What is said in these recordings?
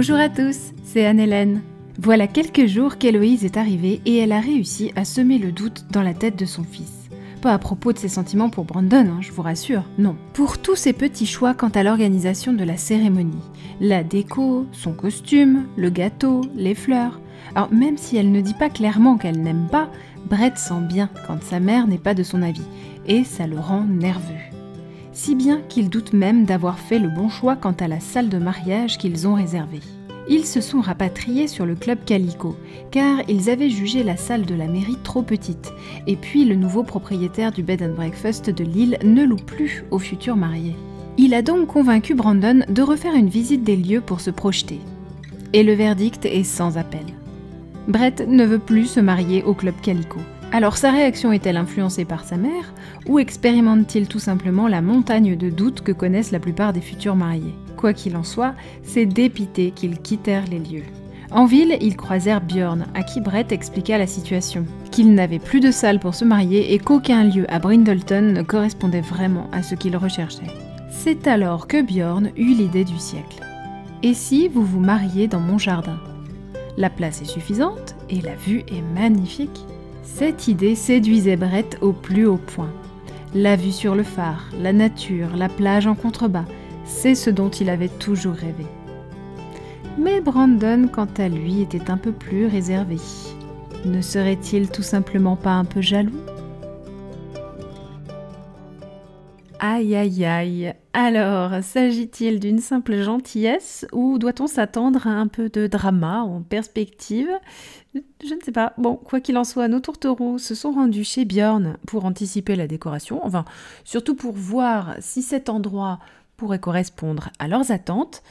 Bonjour à tous, c'est Anne-Hélène. Voilà quelques jours qu'Héloïse est arrivée et elle a réussi à semer le doute dans la tête de son fils. Pas à propos de ses sentiments pour Brandon, hein, je vous rassure, non. Pour tous ses petits choix quant à l'organisation de la cérémonie. La déco, son costume, le gâteau, les fleurs. Alors même si elle ne dit pas clairement qu'elle n'aime pas, Brett sent bien quand sa mère n'est pas de son avis, et ça le rend nerveux. Si bien qu'il doute même d'avoir fait le bon choix quant à la salle de mariage qu'ils ont réservée. Ils se sont rapatriés sur le club Calico, car ils avaient jugé la salle de la mairie trop petite, et puis le nouveau propriétaire du bed and breakfast de l'île ne loue plus aux futurs mariés. Il a donc convaincu Brandon de refaire une visite des lieux pour se projeter. Et le verdict est sans appel. Brett ne veut plus se marier au club Calico. Alors sa réaction est-elle influencée par sa mère, ou expérimente-t-il tout simplement la montagne de doutes que connaissent la plupart des futurs mariés? Quoi qu'il en soit, c'est dépité qu'ils quittèrent les lieux. En ville, ils croisèrent Bjorn, à qui Brett expliqua la situation. Qu'il n'avait plus de salle pour se marier et qu'aucun lieu à Brindleton ne correspondait vraiment à ce qu'il recherchait. C'est alors que Bjorn eut l'idée du siècle. Et si vous vous mariez dans mon jardin? La place est suffisante et la vue est magnifique. Cette idée séduisait Brett au plus haut point. La vue sur le phare, la nature, la plage en contrebas, c'est ce dont il avait toujours rêvé. Mais Brandon, quant à lui, était un peu plus réservé. Ne serait-il tout simplement pas un peu jaloux? Aïe aïe aïe. Alors, s'agit-il d'une simple gentillesse ou doit-on s'attendre à un peu de drama en perspective? Je ne sais pas. Bon, quoi qu'il en soit, nos tourtereaux se sont rendus chez Bjorn pour anticiper la décoration, enfin, surtout pour voir si cet endroit pourrait correspondre à leurs attentes.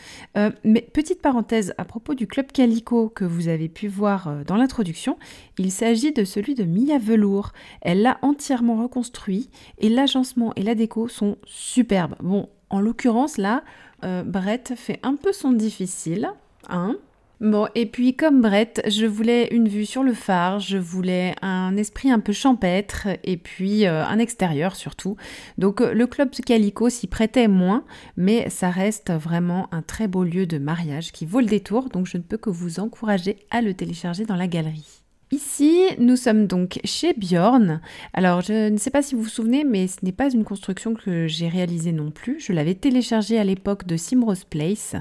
Mais petite parenthèse à propos du club Calico que vous avez pu voir dans l'introduction, il s'agit de celui de Mia Velours. Elle l'a entièrement reconstruit et l'agencement et la déco sont superbes. Bon, en l'occurrence là, Brett fait un peu son difficile, hein. Bon, et puis comme Brett, je voulais une vue sur le phare, je voulais un esprit un peu champêtre et puis un extérieur surtout. Donc le club Calico s'y prêtait moins, mais ça reste vraiment un très beau lieu de mariage qui vaut le détour, donc je ne peux que vous encourager à le télécharger dans la galerie. Ici, nous sommes donc chez Bjorn. Alors, je ne sais pas si vous vous souvenez, mais ce n'est pas une construction que j'ai réalisée non plus. Je l'avais téléchargée à l'époque de Simrose Place.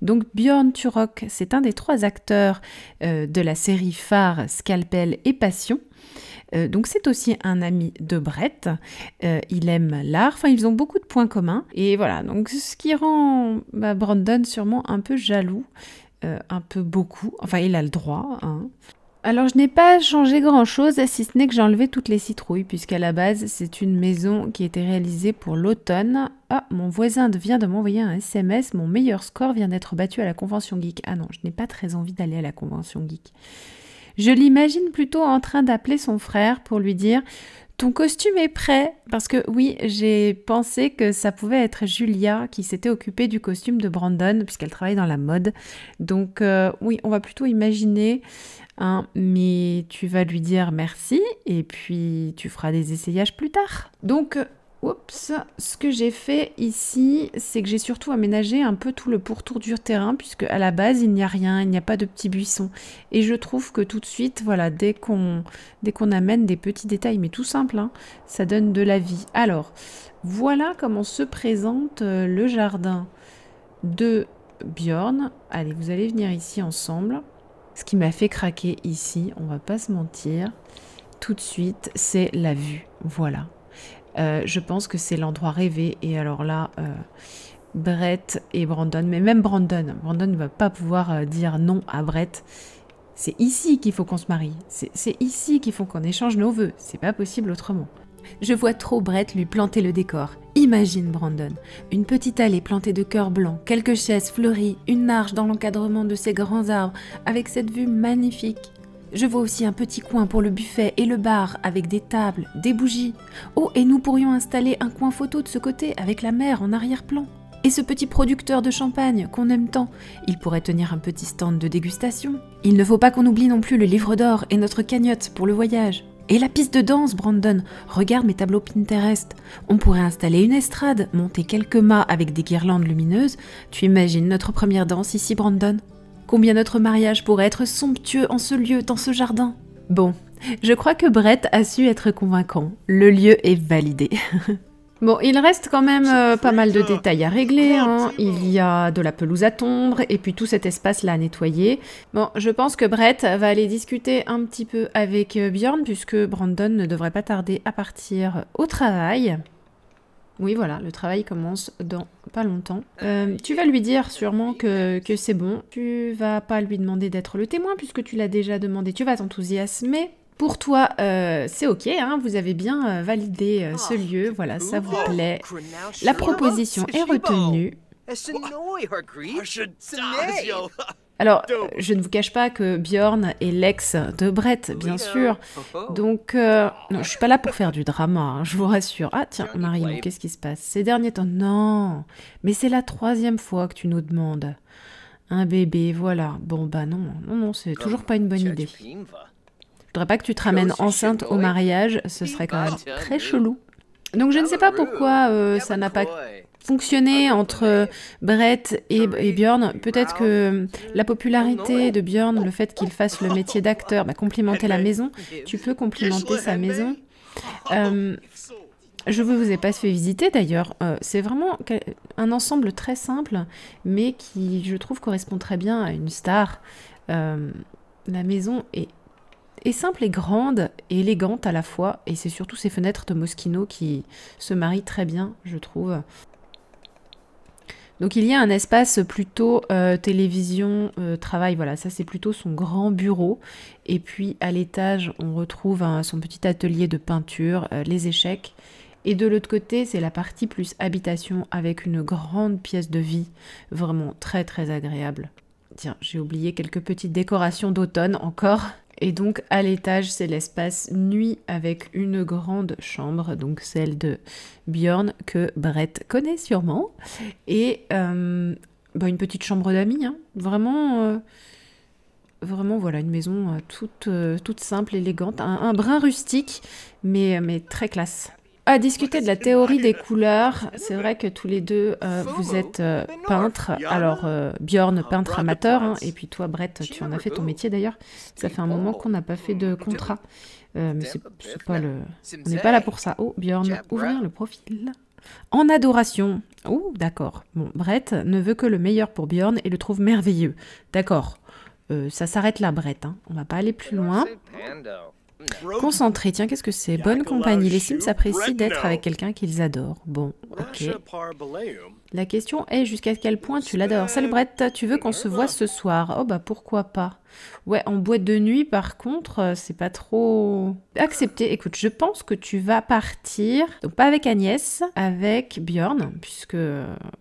Donc, Bjorn Turok, c'est un des trois acteurs de la série Phare, Scalpel et Passion. Donc c'est aussi un ami de Brett, il aime l'art, enfin ils ont beaucoup de points communs. Et voilà, donc ce qui rend Brandon sûrement un peu jaloux, un peu beaucoup, enfin il a le droit, hein. Alors je n'ai pas changé grand chose, si ce n'est que j'ai enlevé toutes les citrouilles, puisqu'à la base c'est une maison qui était réalisée pour l'automne. Ah, mon voisin vient de m'envoyer un SMS, mon meilleur score vient d'être battu à la convention geek. Ah non, je n'ai pas très envie d'aller à la convention geek. Je l'imagine plutôt en train d'appeler son frère pour lui dire « Ton costume est prêt !» Parce que oui, j'ai pensé que ça pouvait être Julia qui s'était occupée du costume de Brandon, puisqu'elle travaille dans la mode. Donc oui, on va plutôt imaginer... Hein, mais tu vas lui dire merci et puis tu feras des essayages plus tard. Donc, oups, ce que j'ai fait ici, c'est que j'ai surtout aménagé un peu tout le pourtour du terrain, puisque à la base, il n'y a rien, il n'y a pas de petits buissons. Et je trouve que tout de suite, voilà, dès qu'on amène des petits détails, mais tout simple, hein, ça donne de la vie. Alors, voilà comment se présente le jardin de Bjorn. Allez, vous allez venir ici ensemble. Ce qui m'a fait craquer ici, on va pas se mentir, tout de suite, c'est la vue, voilà. Je pense que c'est l'endroit rêvé, et alors là, Brett et Brandon, mais même Brandon ne va pas pouvoir dire non à Brett. C'est ici qu'il faut qu'on se marie, c'est ici qu'il faut qu'on échange nos vœux, c'est pas possible autrement. Je vois trop Brett lui planter le décor. Imagine Brandon, une petite allée plantée de cœurs blancs, quelques chaises fleuries, une arche dans l'encadrement de ces grands arbres, avec cette vue magnifique. Je vois aussi un petit coin pour le buffet et le bar, avec des tables, des bougies. Oh, et nous pourrions installer un coin photo de ce côté, avec la mer en arrière-plan. Et ce petit producteur de champagne qu'on aime tant, il pourrait tenir un petit stand de dégustation. Il ne faut pas qu'on oublie non plus le livre d'or et notre cagnotte pour le voyage. Et la piste de danse, Brandon, regarde mes tableaux Pinterest. On pourrait installer une estrade, monter quelques mâts avec des guirlandes lumineuses. Tu imagines notre première danse ici, Brandon? Combien notre mariage pourrait être somptueux en ce lieu, dans ce jardin. Bon, je crois que Brett a su être convaincant. Le lieu est validé. Bon, il reste quand même pas mal de détails à régler, hein. Il y a de la pelouse à tondre, et puis tout cet espace-là à nettoyer. Bon, je pense que Brett va aller discuter un petit peu avec Bjorn, puisque Brandon ne devrait pas tarder à partir au travail. Oui, voilà, le travail commence dans pas longtemps. Tu vas lui dire sûrement que c'est bon. Tu vas pas lui demander d'être le témoin, puisque tu l'as déjà demandé. Tu vas t'enthousiasmer. Pour toi, c'est ok, hein, vous avez bien validé ce lieu, voilà, ça vous plaît. La proposition est retenue. Alors, je ne vous cache pas que Bjorn est l'ex de Brett, bien sûr. Donc, non, je ne suis pas là pour faire du drama, hein, je vous rassure. Ah tiens, Marilou, qu'est-ce qui se passe ces derniers temps? Non, mais c'est la troisième fois que tu nous demandes. Un bébé, voilà. Bon, bah non, c'est toujours pas une bonne idée. Je voudrais pas que tu te ramènes enceinte au mariage, ce serait quand même très chelou. Donc je ne sais pas pourquoi ça n'a pas fonctionné entre Brett et Bjorn. Peut-être que la popularité de Bjorn, le fait qu'il fasse le métier d'acteur, bah, complimenter la maison, tu peux complimenter sa maison. Je vous ai pas fait visiter d'ailleurs, c'est vraiment un ensemble très simple, mais qui je trouve correspond très bien à une star. La maison est simple et grande et élégante à la fois, et c'est surtout ces fenêtres de Moschino qui se marient très bien, je trouve. Donc il y a un espace plutôt télévision, travail, voilà, ça c'est plutôt son grand bureau. Et puis à l'étage, on retrouve son petit atelier de peinture, les échecs. Et de l'autre côté, c'est la partie plus habitation avec une grande pièce de vie, vraiment très très agréable. Tiens, j'ai oublié quelques petites décorations d'automne encore. Et donc, à l'étage, c'est l'espace nuit avec une grande chambre, donc celle de Bjorn, que Brett connaît sûrement. Et bah, une petite chambre d'amis, hein. Vraiment, vraiment, voilà, une maison toute simple, élégante, un brin rustique, mais très classe. À discuter de la théorie des couleurs, c'est vrai que tous les deux, vous êtes peintres. Alors, Bjorn, peintre amateur, hein, et puis toi, Brett, tu en as fait ton métier d'ailleurs. Ça fait un moment qu'on n'a pas fait de contrat. Mais c'est pas le... On n'est pas là pour ça. Oh, Bjorn, ouvrir le profil. En adoration. Oh, d'accord. Bon, Brett ne veut que le meilleur pour Bjorn et le trouve merveilleux. D'accord. Ça s'arrête là, Brett. Hein. On va pas aller plus loin. Concentré, tiens, qu'est-ce que c'est? Bonne compagnie, les Sims apprécient d'être avec quelqu'un qu'ils adorent. Bon, ok. La question est jusqu'à quel point tu l'adores. Salut Brett, tu veux qu'on se voit ce soir? Oh bah pourquoi pas. Ouais, en boîte de nuit par contre, c'est pas trop accepté. Écoute, je pense que tu vas partir, donc pas avec Agnès, avec Bjorn, puisque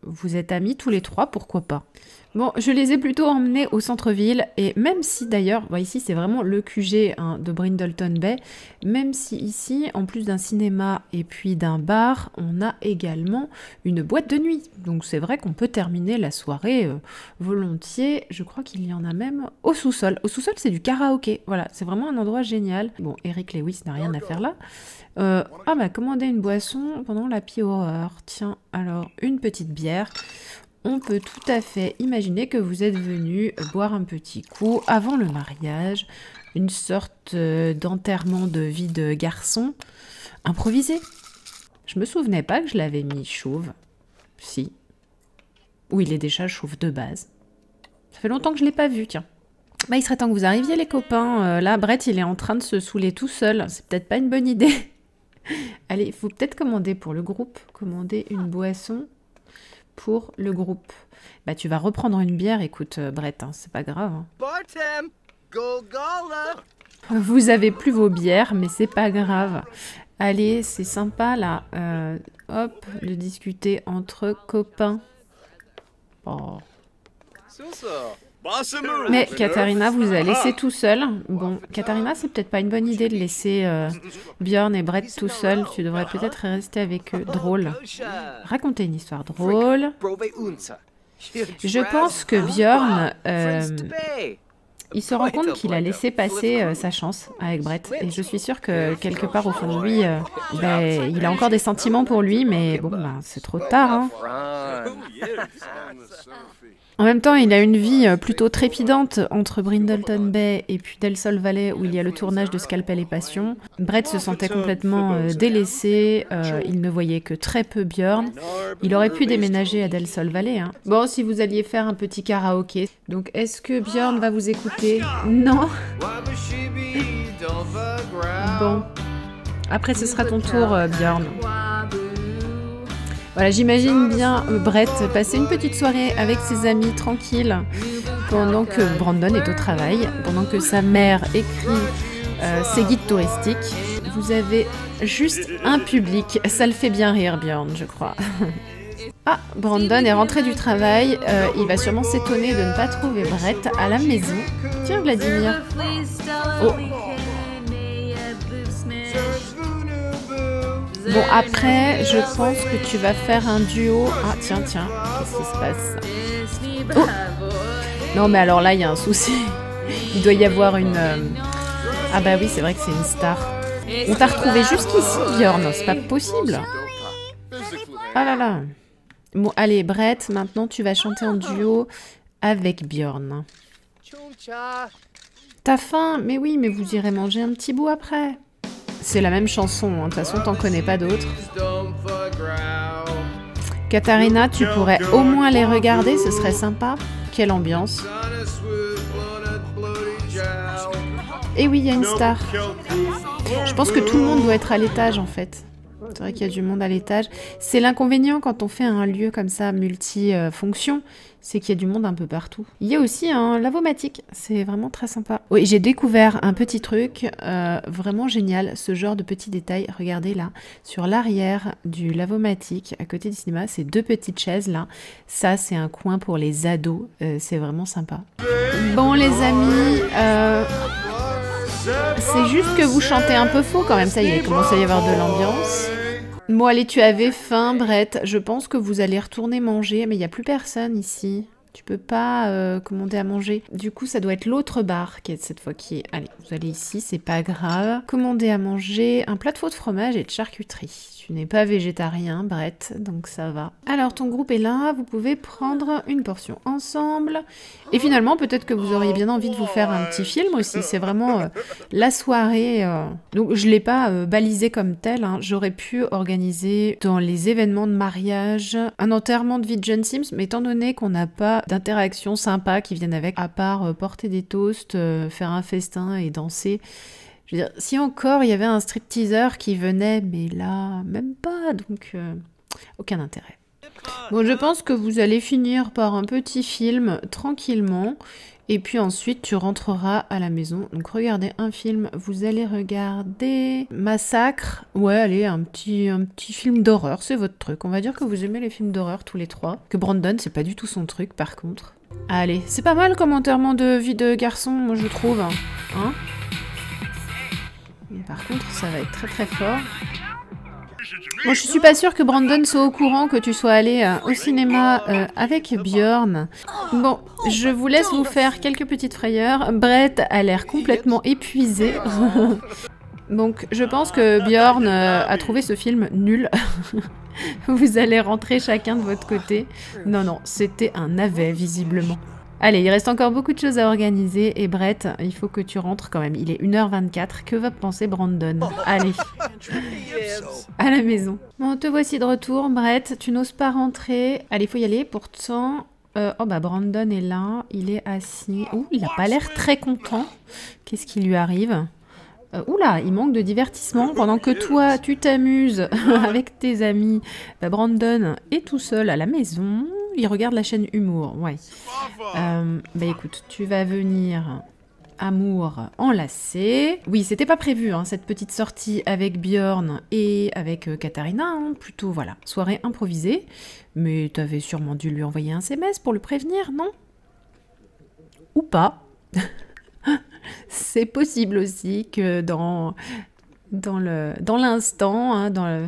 vous êtes amis tous les trois, pourquoi pas. Bon, je les ai plutôt emmenés au centre-ville, et même si d'ailleurs, bon, ici c'est vraiment le QG hein, de Brindleton Bay, même si ici, en plus d'un cinéma et puis d'un bar, on a également une boîte de nuit. Donc c'est vrai qu'on peut terminer la soirée volontiers, je crois qu'il y en a même au sous-sol. Au sous-sol c'est du karaoké, voilà, c'est vraiment un endroit génial. Bon, Eric Lewis n'a rien à faire là. Ah bah commander une boisson pendant la happy hour, tiens, alors une petite bière. On peut tout à fait imaginer que vous êtes venu boire un petit coup avant le mariage, une sorte d'enterrement de vie de garçon improvisé. Je me souvenais pas que je l'avais mis chauve. Si. Ou il est déjà chauve de base. Ça fait longtemps que je l'ai pas vu, tiens. Bah, il serait temps que vous arriviez les copains. Là, Brett, il est en train de se saouler tout seul. C'est peut-être pas une bonne idée. Allez, il faut peut-être commander pour le groupe. Commander une boisson. Pour le groupe. Bah tu vas reprendre une bière, écoute Brett, hein, c'est pas grave. Hein. Vous avez plus vos bières, mais c'est pas grave. Allez, c'est sympa là, hop, de discuter entre copains. Oh. Mais Katharina vous a laissé tout seul. Bon, Katharina, c'est peut-être pas une bonne idée de laisser Bjorn et Brett tout seuls. Tu devrais peut-être rester avec eux. Drôle. Racontez une histoire drôle. Je pense que Bjorn, il se rend compte qu'il a laissé passer sa chance avec Brett. Et je suis sûre que quelque part au fond de lui, bah, il a encore des sentiments pour lui, mais bon, bah, c'est trop tard. Hein. En même temps, il a une vie plutôt trépidante entre Brindleton Bay et puis Del Sol Valley, où il y a le tournage de Scalpel et Passion. Brett se sentait complètement délaissé, il ne voyait que très peu Bjorn. Il aurait pu déménager à Del Sol Valley. Hein. Bon, si vous alliez faire un petit karaoké. Donc, est-ce que Bjorn va vous écouter? Non. Bon. Après, ce sera ton tour, Bjorn. Voilà, j'imagine bien Brett passer une petite soirée avec ses amis tranquille pendant que Brandon est au travail, pendant que sa mère écrit ses guides touristiques. Vous avez juste un public, ça le fait bien rire Bjorn, je crois. Ah, Brandon est rentré du travail, il va sûrement s'étonner de ne pas trouver Brett à la maison. Tiens Vladimir. Oh. Bon, après, je pense que tu vas faire un duo... Ah, tiens, tiens, qu'est-ce qui se passe? Oh! Non, mais alors là, il y a un souci. Il doit y avoir une... Ah bah oui, c'est vrai que c'est une star. On t'a retrouvé jusqu'ici, Bjorn, c'est pas possible. Ah là là. Bon, allez, Brett, maintenant, tu vas chanter en duo avec Bjorn. T'as faim? Mais oui, mais vous irez manger un petit bout après. C'est la même chanson, de toute façon t'en connais pas d'autres. Katharina, tu pourrais au moins les regarder, ce serait sympa. Quelle ambiance. Et oui, il y a une star. Je pense que tout le monde doit être à l'étage en fait. C'est vrai qu'il y a du monde à l'étage. C'est l'inconvénient quand on fait un lieu comme ça, multifonction, c'est qu'il y a du monde un peu partout. Il y a aussi un lavomatique, c'est vraiment très sympa. Oui, j'ai découvert un petit truc vraiment génial, ce genre de petits détails. Regardez là, sur l'arrière du lavomatique, à côté du cinéma, ces deux petites chaises là. Ça, c'est un coin pour les ados, c'est vraiment sympa. Bon les amis... C'est juste que vous chantez un peu faux quand même, ça y est, il commence à y avoir de l'ambiance. Bon allez, tu avais faim Brett, je pense que vous allez retourner manger, mais il n'y a plus personne ici. Tu peux pas commander à manger. Du coup, ça doit être l'autre bar qui est cette fois qui est... Allez, vous allez ici, c'est pas grave. Commander à manger un plat de faux de fromage et de charcuterie. Tu n'es pas végétarien, Brett, donc ça va. Alors, ton groupe est là, vous pouvez prendre une portion ensemble. Et finalement, peut-être que vous auriez bien envie de vous faire un petit film aussi. C'est vraiment la soirée. Donc, je ne l'ai pas balisé comme tel. Hein. J'aurais pu organiser dans les événements de mariage un enterrement de vie de John Sims, mais étant donné qu'on n'a pas d'interactions sympas qui viennent avec, à part porter des toasts, faire un festin et danser. Je veux dire, si encore il y avait un stripteaseur qui venait, mais là, même pas, donc aucun intérêt. Bon, je pense que vous allez finir par un petit film tranquillement, et puis ensuite tu rentreras à la maison. Donc regardez un film, vous allez regarder Massacre. Ouais, allez, un petit film d'horreur, c'est votre truc. On va dire que vous aimez les films d'horreur tous les trois. Que Brandon, c'est pas du tout son truc par contre. Allez, c'est pas mal comme enterrement de vie de garçon, moi je trouve. Hein? Mais par contre, ça va être très très fort. Bon, je suis pas sûre que Brandon soit au courant que tu sois allé au cinéma avec Bjorn. Bon, je vous laisse vous faire quelques petites frayeurs. Brett a l'air complètement épuisé. Donc, je pense que Bjorn a trouvé ce film nul. Vous allez rentrer chacun de votre côté. Non, non, c'était un navet, visiblement. Allez, il reste encore beaucoup de choses à organiser. Et Brett, il faut que tu rentres quand même. Il est 1h24. Que va penser Brandon? Allez, à la maison. Bon, te voici de retour, Brett. Tu n'oses pas rentrer. Allez, il faut y aller. Pourtant... oh bah Brandon est là. Il est assis. Ouh, il n'a pas l'air très content. Qu'est-ce qui lui arrive? Oula, il manque de divertissement. Pendant que toi, tu t'amuses avec tes amis. Bah, Brandon est tout seul à la maison. Il regarde la chaîne Humour, ouais. Bah écoute, tu vas venir amour enlacé. Oui, c'était pas prévu, hein, cette petite sortie avec Bjorn et avec Katharina. Hein, plutôt, voilà, soirée improvisée. Mais t'avais sûrement dû lui envoyer un SMS pour le prévenir, non? Ou pas. C'est possible aussi que dans l'instant, hein,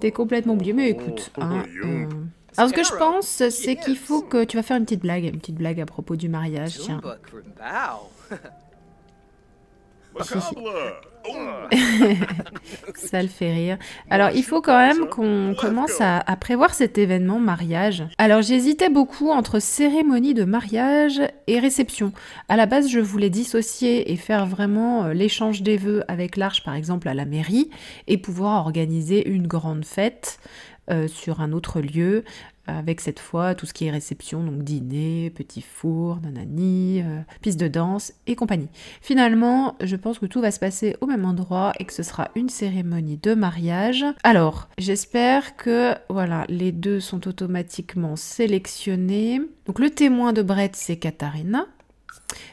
t'es complètement oublié. Mais écoute, hein, alors ce que je pense, c'est qu'il faut que tu vas faire une petite blague à propos du mariage, tiens. Ça le fait rire. Alors, il faut quand même qu'on commence à prévoir cet événement mariage. Alors, j'hésitais beaucoup entre cérémonie de mariage et réception. À la base, je voulais dissocier et faire vraiment l'échange des vœux avec l'arche, par exemple, à la mairie, et pouvoir organiser une grande fête sur un autre lieu, avec cette fois tout ce qui est réception, donc dîner, petit four, nanani, piste de danse et compagnie. Finalement, je pense que tout va se passer au même endroit et que ce sera une cérémonie de mariage. Alors, j'espère que voilà, les deux sont automatiquement sélectionnés. Donc le témoin de Brett, c'est Katharina.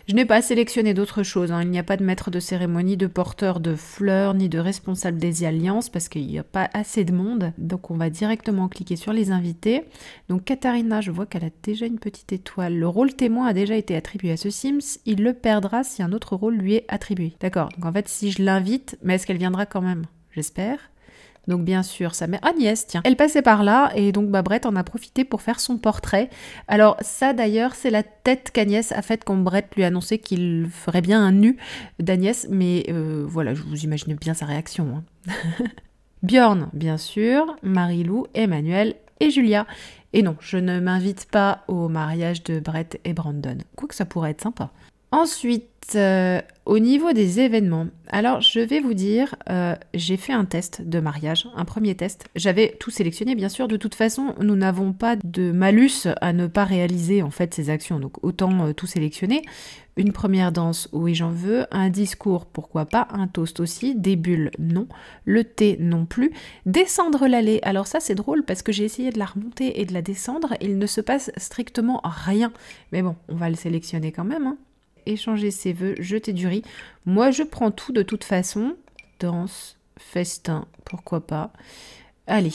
Je n'ai pas sélectionné d'autres choses, hein. Il n'y a pas de maître de cérémonie, de porteur de fleurs, ni de responsable des alliances, parce qu'il n'y a pas assez de monde. Donc on va directement cliquer sur les invités. Donc Katharina, je vois qu'elle a déjà une petite étoile. Le rôle témoin a déjà été attribué à ce Sims, il le perdra si un autre rôle lui est attribué. D'accord, donc en fait si je l'invite, mais est-ce qu'elle viendra quand même? J'espère. Donc bien sûr, sa mère Agnès, tiens, elle passait par là et donc Brett en a profité pour faire son portrait. Alors ça d'ailleurs, c'est la tête qu'Agnès a faite quand Brett lui annonçait qu'il ferait bien un nu d'Agnès, mais voilà, je vous imagine bien sa réaction. Hein. Bjorn, bien sûr, Marilou, Emmanuel et Julia. Et non, je ne m'invite pas au mariage de Brett et Brandon, quoique ça pourrait être sympa. Ensuite, au niveau des événements, alors je vais vous dire, j'ai fait un test de mariage, un premier test. J'avais tout sélectionné, bien sûr. De toute façon, nous n'avons pas de malus à ne pas réaliser en fait ces actions, donc autant tout sélectionner. Une première danse, oui j'en veux, un discours, pourquoi pas, un toast aussi, des bulles, non, le thé, non plus, descendre l'allée, alors ça c'est drôle parce que j'ai essayé de la remonter et de la descendre, il ne se passe strictement rien, mais bon, on va le sélectionner quand même, hein. Échanger ses vœux, jeter du riz. Moi, je prends tout de toute façon. Danse, festin, pourquoi pas. Allez,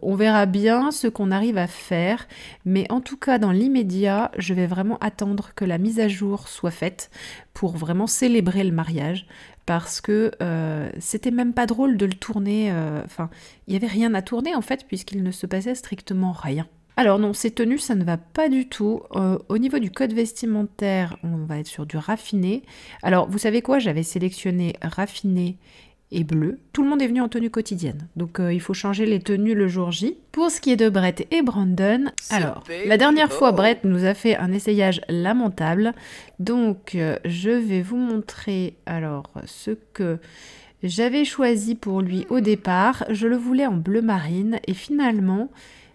on verra bien ce qu'on arrive à faire. Mais en tout cas, dans l'immédiat, je vais vraiment attendre que la mise à jour soit faite pour vraiment célébrer le mariage. Parce que c'était même pas drôle de le tourner. Enfin, il n'y avait rien à tourner en fait, puisqu'il ne se passait strictement rien. Alors non, ces tenues, ça ne va pas du tout. Au niveau du code vestimentaire, on va être sur du raffiné. Alors, vous savez quoi? J'avais sélectionné raffiné et bleu. Tout le monde est venu en tenue quotidienne. Donc, il faut changer les tenues le jour J. Pour ce qui est de Brett et Brandon, alors, la dernière fois, Brett nous a fait un essayage lamentable. Donc, je vais vous montrer alors ce que... j'avais choisi pour lui au départ. Je le voulais en bleu marine et finalement...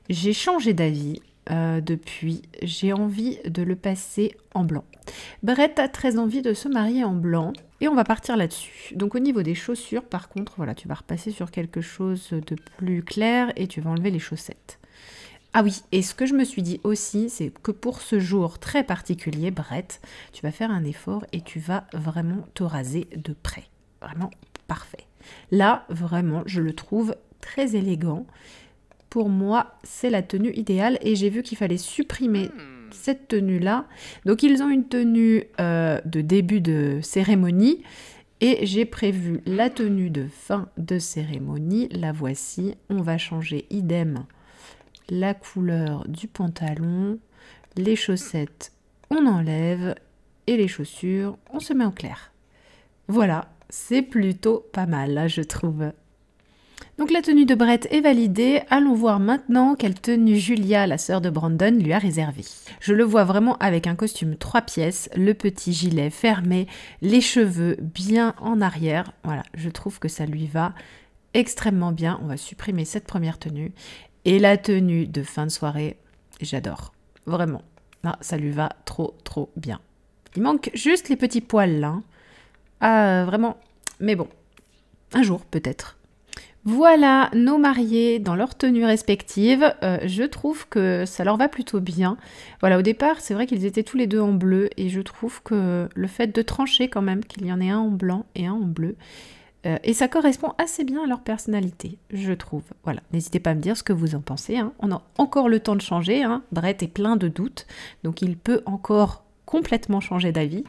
j'ai changé d'avis depuis, j'ai envie de le passer en blanc. Brett a très envie de se marier en blanc et on va partir là-dessus. Donc au niveau des chaussures, par contre, voilà, tu vas repasser sur quelque chose de plus clair et tu vas enlever les chaussettes. Ah oui, et ce que je me suis dit aussi, c'est que pour ce jour très particulier, Brett, tu vas faire un effort et tu vas vraiment te raser de près. Vraiment parfait. Là, vraiment, je le trouve très élégant. Pour moi, c'est la tenue idéale et j'ai vu qu'il fallait supprimer cette tenue-là. Donc, ils ont une tenue de début de cérémonie et j'ai prévu la tenue de fin de cérémonie. La voici. On va changer idem la couleur du pantalon, les chaussettes, on enlève et les chaussures, on se met en clair. Voilà, c'est plutôt pas mal, là, je trouve. Donc la tenue de Brett est validée, allons voir maintenant quelle tenue Julia, la sœur de Brandon, lui a réservée. Je le vois vraiment avec un costume 3 pièces, le petit gilet fermé, les cheveux bien en arrière. Voilà, je trouve que ça lui va extrêmement bien. On va supprimer cette première tenue. Et la tenue de fin de soirée, j'adore. Vraiment, ah, ça lui va trop trop bien. Il manque juste les petits poils là. Hein. Ah, vraiment, mais bon, un jour peut-être. Voilà nos mariés dans leurs tenues respectives, je trouve que ça leur va plutôt bien. Voilà, au départ, c'est vrai qu'ils étaient tous les deux en bleu et je trouve que le fait de trancher quand même, qu'il y en ait un en blanc et un en bleu, et ça correspond assez bien à leur personnalité, je trouve. Voilà, n'hésitez pas à me dire ce que vous en pensez, hein. On a encore le temps de changer, hein. Brett est plein de doutes, donc il peut encore complètement changer d'avis.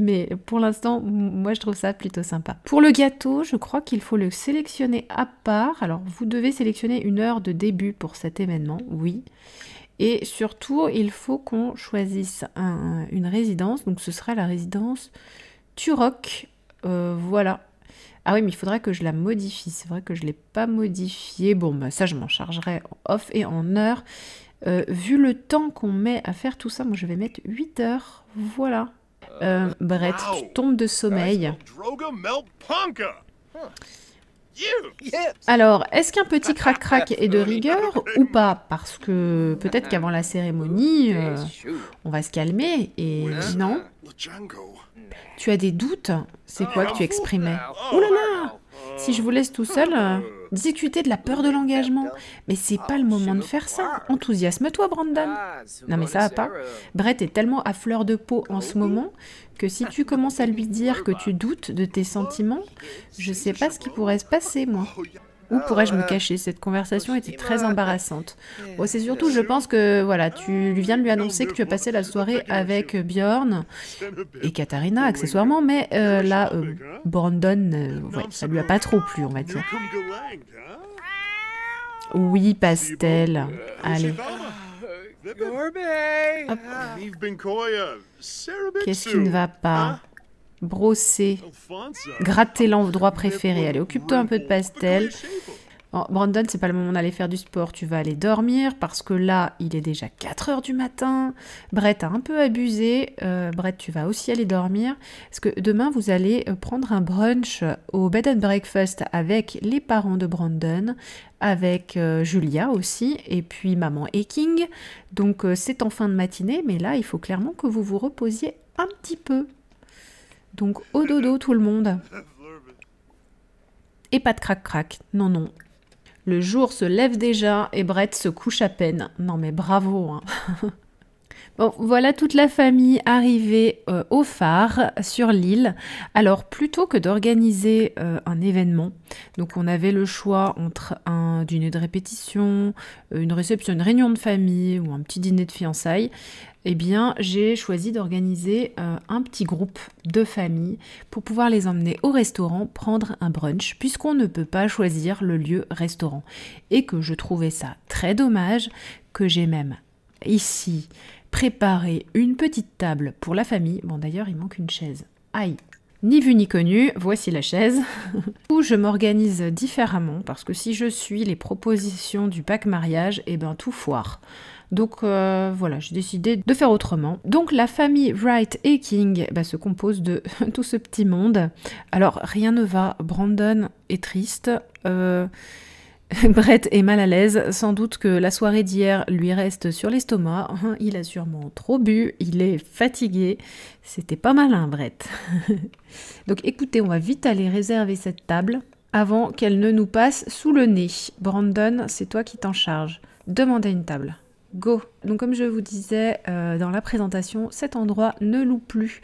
Mais pour l'instant, moi, je trouve ça plutôt sympa. Pour le gâteau, je crois qu'il faut le sélectionner à part. Alors, vous devez sélectionner une heure de début pour cet événement, oui. Et surtout, il faut qu'on choisisse une résidence. Donc, ce sera la résidence Turok. Voilà. Ah oui, mais il faudrait que je la modifie. C'est vrai que je ne l'ai pas modifiée. Bon, bah, ça, je m'en chargerai en off et en heure. Vu le temps qu'on met à faire tout ça, moi, je vais mettre 8 heures. Voilà. Brett, tu tombes de sommeil. Alors, est-ce qu'un petit crac-crac est de rigueur ou pas? Parce que peut-être qu'avant la cérémonie, on va se calmer et non. Tu as des doutes? C'est quoi que tu exprimais? Oh là là! Si je vous laisse tout seul, discuter de la peur de l'engagement. Mais c'est pas le moment de faire ça. Enthousiasme-toi, Brandon. Non mais ça va pas. Brett est tellement à fleur de peau en ce moment que si tu commences à lui dire que tu doutes de tes sentiments, je sais pas ce qui pourrait se passer, moi. Où pourrais-je me cacher? Cette conversation était très embarrassante. Oh, c'est surtout, je pense que voilà, tu viens de lui annoncer que tu as passé la soirée avec Bjorn et Katharina, accessoirement, mais là, Brandon, ouais, ça lui a pas trop plu, on va dire. Oui, Pastel. Allez. Qu'est-ce qui ne va pas? Brosser, gratter l'endroit préféré. Allez, occupe-toi un peu de Pastel. Oh, Brandon, c'est pas le moment d'aller faire du sport. Tu vas aller dormir parce que là, il est déjà 4 heures du matin. Brett a un peu abusé. Brett, tu vas aussi aller dormir. Parce que demain, vous allez prendre un brunch au bed and breakfast avec les parents de Brandon, avec Julia aussi, et puis maman Eking. Donc, c'est en fin de matinée, mais là, il faut clairement que vous vous reposiez un petit peu. Donc, au dodo, tout le monde. Et pas de crac-crac. Non, non. Le jour se lève déjà et Brett se couche à peine. Non, mais bravo, hein. Bon, voilà toute la famille arrivée au phare, sur l'île. Alors, plutôt que d'organiser un événement, donc on avait le choix entre un dîner de répétition, une réception, une réunion de famille ou un petit dîner de fiançailles, eh bien, j'ai choisi d'organiser un petit groupe de familles pour pouvoir les emmener au restaurant prendre un brunch, puisqu'on ne peut pas choisir le lieu restaurant. Et que je trouvais ça très dommage, que j'ai même ici préparé une petite table pour la famille. Bon, d'ailleurs, il manque une chaise. Aïe! Ni vu ni connu, voici la chaise. Où je m'organise différemment, parce que si je suis les propositions du pack mariage, eh ben tout foire. Donc voilà, j'ai décidé de faire autrement. Donc la famille Wright et King se compose de tout ce petit monde. Alors rien ne va, Brandon est triste, Brett est mal à l'aise, sans doute que la soirée d'hier lui reste sur l'estomac, il a sûrement trop bu, il est fatigué, c'était pas malin Brett. Donc écoutez, on va vite aller réserver cette table avant qu'elle ne nous passe sous le nez. Brandon, c'est toi qui t'en charges, demandez une table. Go! Donc comme je vous disais dans la présentation, cet endroit ne loue plus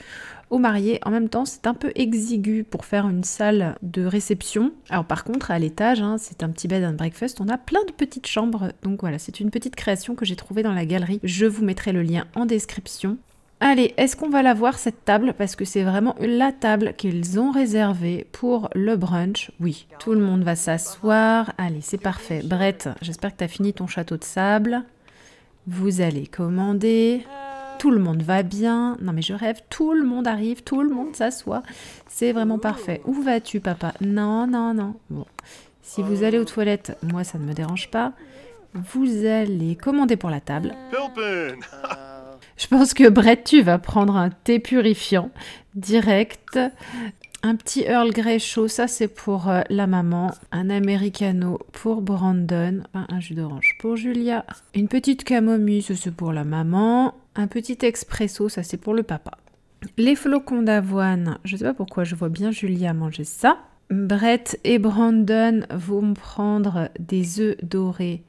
aux mariés. En même temps, c'est un peu exigu pour faire une salle de réception. Alors par contre, à l'étage, hein, c'est un petit bed and breakfast, on a plein de petites chambres. Donc voilà, c'est une petite création que j'ai trouvée dans la galerie. Je vous mettrai le lien en description. Allez, est-ce qu'on va la voir cette table? Parce que c'est vraiment la table qu'ils ont réservée pour le brunch. Oui, tout le monde va s'asseoir. Allez, c'est parfait. Brett, j'espère que tu as fini ton château de sable. Vous allez commander, tout le monde va bien, non mais je rêve, tout le monde arrive, tout le monde s'assoit, c'est vraiment parfait. Où vas-tu papa? Non, non, non. Bon, si vous allez aux toilettes, moi ça ne me dérange pas, vous allez commander pour la table. Je pense que Brett, tu vas prendre un thé purifiant, direct. Un petit Earl Grey chaud, ça c'est pour la maman. Un Americano pour Brandon. Un jus d'orange pour Julia. Une petite camomille, ça c'est pour la maman. Un petit expresso, ça c'est pour le papa. Les flocons d'avoine, je sais pas pourquoi je vois bien Julia manger ça. Brett et Brandon vont prendre des œufs dorés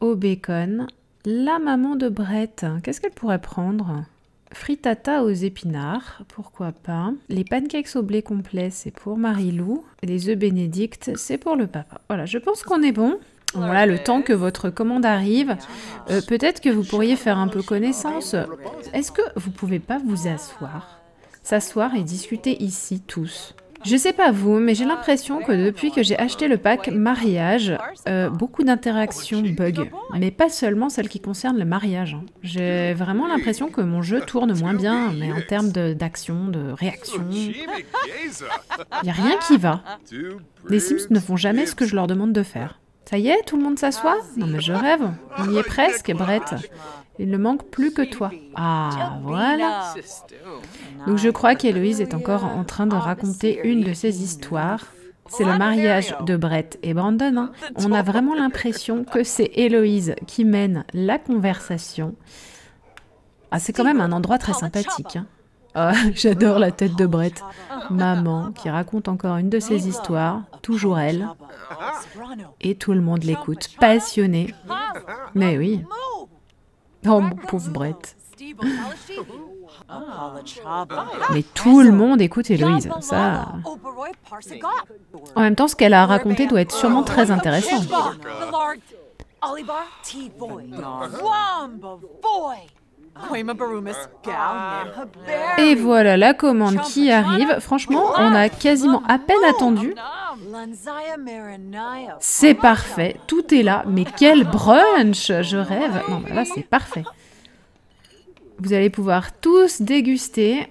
au bacon. La maman de Brett, qu'est-ce qu'elle pourrait prendre ? Frittata aux épinards, pourquoi pas. Les pancakes au blé complet, c'est pour Marilou. Les œufs bénédicts, c'est pour le papa. Voilà, je pense qu'on est bon. Voilà, le temps que votre commande arrive. Peut-être que vous pourriez faire un peu connaissance. Est-ce que vous pouvez pas vous asseoir? S'asseoir et discuter ici, tous. Je sais pas vous, mais j'ai l'impression que depuis que j'ai acheté le pack mariage, beaucoup d'interactions bug. Mais pas seulement celles qui concernent le mariage. J'ai vraiment l'impression que mon jeu tourne moins bien, mais en termes d'action, de réaction... Il n'y a rien qui va. Les Sims ne font jamais ce que je leur demande de faire. Ça y est, tout le monde s'assoit? Non mais je rêve. On y est presque, Brett. Il ne manque plus que toi. Ah, voilà. Donc je crois qu'Héloïse est encore en train de raconter une de ses histoires. C'est le mariage de Brett et Brandon. Hein. On a vraiment l'impression que c'est Héloïse qui mène la conversation. Ah, c'est quand même un endroit très sympathique. Hein. Oh, j'adore la tête de Brett. Maman qui raconte encore une de ses histoires, toujours elle. Et tout le monde l'écoute, passionné. Mais oui. Oh, mon pauvre Brett. Mais tout le monde écoute Héloïse, ça... En même temps, ce qu'elle a raconté doit être sûrement très intéressant. Et voilà la commande qui arrive. Franchement, on a quasiment à peine attendu. C'est parfait, tout est là. Mais quel brunch! Je rêve. Non, mais là, c'est parfait. Vous allez pouvoir tous déguster.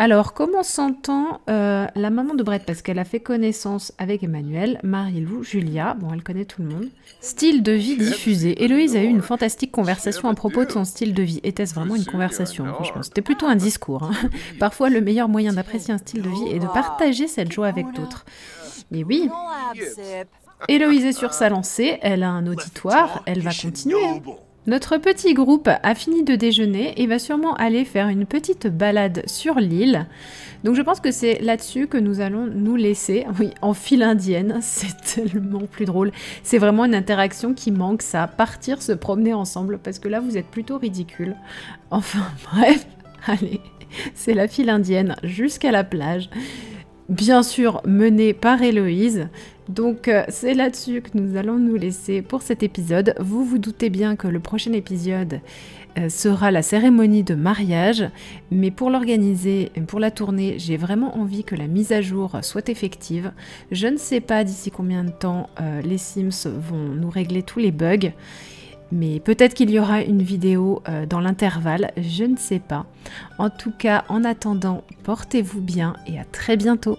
Alors, comment s'entend la maman de Brett? Parce qu'elle a fait connaissance avec Emmanuel, Marilou, Julia. Bon, elle connaît tout le monde. Style de vie diffusé. Héloïse a eu une fantastique conversation à propos de son style de vie. Était-ce vraiment une conversation? Franchement, c'était plutôt un discours. Hein. Parfois, le meilleur moyen d'apprécier un style de vie est de partager cette joie avec d'autres. Mais oui. Héloïse est sur sa lancée. Elle a un auditoire. Elle va continuer. Notre petit groupe a fini de déjeuner et va sûrement aller faire une petite balade sur l'île. Donc je pense que c'est là-dessus que nous allons nous laisser. Oui, en file indienne, c'est tellement plus drôle. C'est vraiment une interaction qui manque, ça. Partir se promener ensemble, parce que là, vous êtes plutôt ridicules. Enfin, bref, allez, c'est la file indienne jusqu'à la plage. Bien sûr, menée par Héloïse. Donc c'est là-dessus que nous allons nous laisser pour cet épisode. Vous vous doutez bien que le prochain épisode sera la cérémonie de mariage, mais pour l'organiser, pour la tourner, j'ai vraiment envie que la mise à jour soit effective. Je ne sais pas d'ici combien de temps les Sims vont nous régler tous les bugs, mais peut-être qu'il y aura une vidéo dans l'intervalle, je ne sais pas. En tout cas, en attendant, portez-vous bien et à très bientôt.